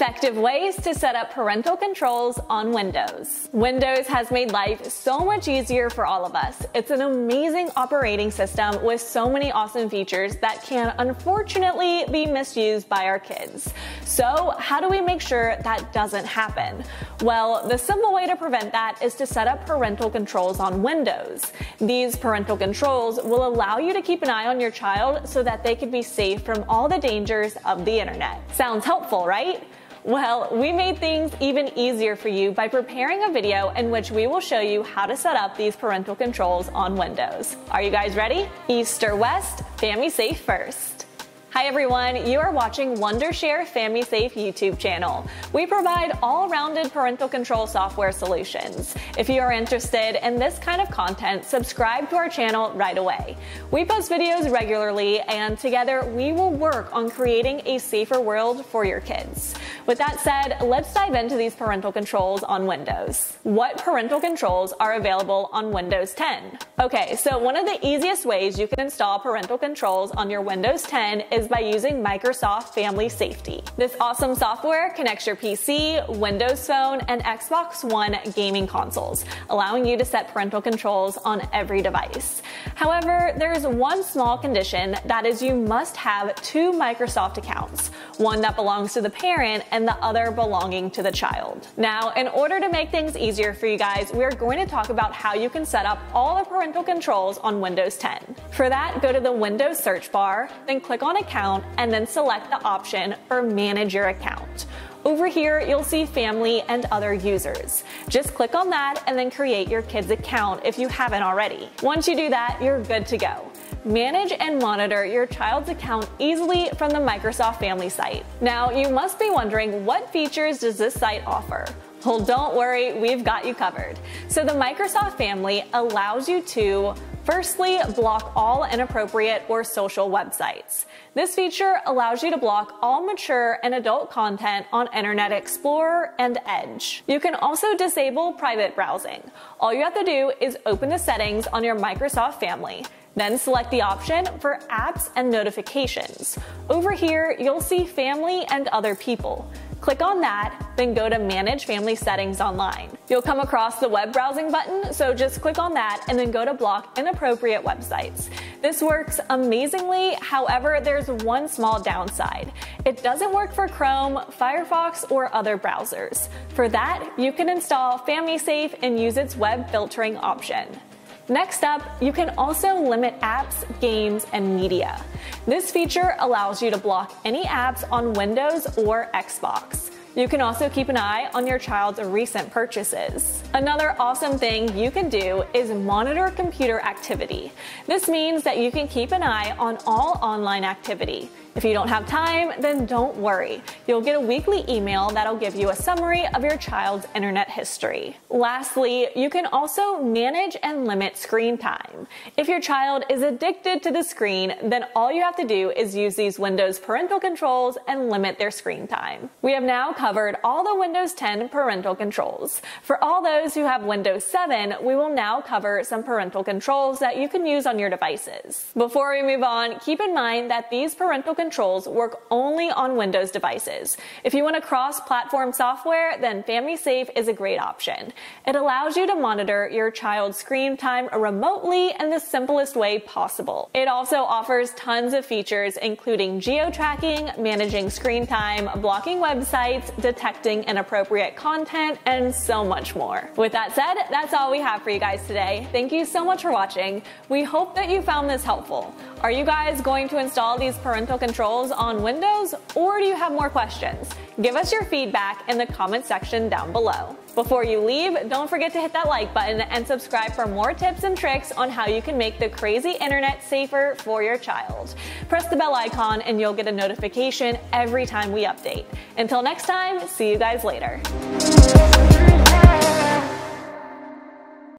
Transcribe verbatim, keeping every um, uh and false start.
effective ways to set up parental controls on Windows. Windows has made life so much easier for all of us. It's an amazing operating system with so many awesome features that can unfortunately be misused by our kids. So how do we make sure that doesn't happen? Well, the simple way to prevent that is to set up parental controls on Windows. These parental controls will allow you to keep an eye on your child so that they can be safe from all the dangers of the internet. Sounds helpful, right? Well, we made things even easier for you by preparing a video in which we will show you how to set up these parental controls on Windows. Are you guys ready? East or west, FamiSafe first. Hi everyone, you are watching Wondershare FamiSafe YouTube channel. We provide all-rounded parental control software solutions. If you are interested in this kind of content, subscribe to our channel right away. We post videos regularly, and together we will work on creating a safer world for your kids. With that said, let's dive into these parental controls on Windows. What parental controls are available on Windows ten? Okay, so one of the easiest ways you can install parental controls on your Windows ten is by using Microsoft Family Safety. This awesome software connects your P C, Windows Phone, and Xbox One gaming consoles, allowing you to set parental controls on every device. However, there's one small condition, that is you must have two Microsoft accounts, one that belongs to the parent and the other belonging to the child. Now, in order to make things easier for you guys, we're going to talk about how you can set up all the parental controls on Windows ten. For that, go to the Windows search bar, then click on Account, and then select the option for manage your account. Over here, you'll see family and other users. Just click on that and then create your kid's account if you haven't already. Once you do that, you're good to go. Manage and monitor your child's account easily from the Microsoft Family site. Now, you must be wondering, what features does this site offer? Well, don't worry, we've got you covered. So the Microsoft Family allows you to firstly, block all inappropriate or social websites. This feature allows you to block all mature and adult content on Internet Explorer and Edge. You can also disable private browsing. All you have to do is open the settings on your Microsoft Family. Then select the option for apps and notifications. Over here, you'll see family and other people. Click on that, then go to Manage Family Settings Online. You'll come across the web browsing button, so just click on that and then go to block inappropriate websites. This works amazingly, however, there's one small downside. It doesn't work for Chrome, Firefox, or other browsers. For that, you can install FamiSafe and use its web filtering option. Next up, you can also limit apps, games, and media. This feature allows you to block any apps on Windows or Xbox. You can also keep an eye on your child's recent purchases. Another awesome thing you can do is monitor computer activity. This means that you can keep an eye on all online activity. If you don't have time, then don't worry. You'll get a weekly email that'll give you a summary of your child's internet history. Lastly, you can also manage and limit screen time. If your child is addicted to the screen, then all you have to do is use these Windows parental controls and limit their screen time. We have now come covered all the Windows ten parental controls. For all those who have Windows seven, we will now cover some parental controls that you can use on your devices. Before we move on, keep in mind that these parental controls work only on Windows devices. If you want to cross-platform software, then FamiSafe is a great option. It allows you to monitor your child's screen time remotely in the simplest way possible. It also offers tons of features, including geo-tracking, managing screen time, blocking websites, detecting inappropriate content, and so much more. With that said, that's all we have for you guys today. Thank you so much for watching. We hope that you found this helpful. Are you guys going to install these parental controls on Windows, or do you have more questions? Give us your feedback in the comment section down below. Before you leave, don't forget to hit that like button and subscribe for more tips and tricks on how you can make the crazy internet safer for your child. Press the bell icon and you'll get a notification every time we update. Until next time, see you guys later.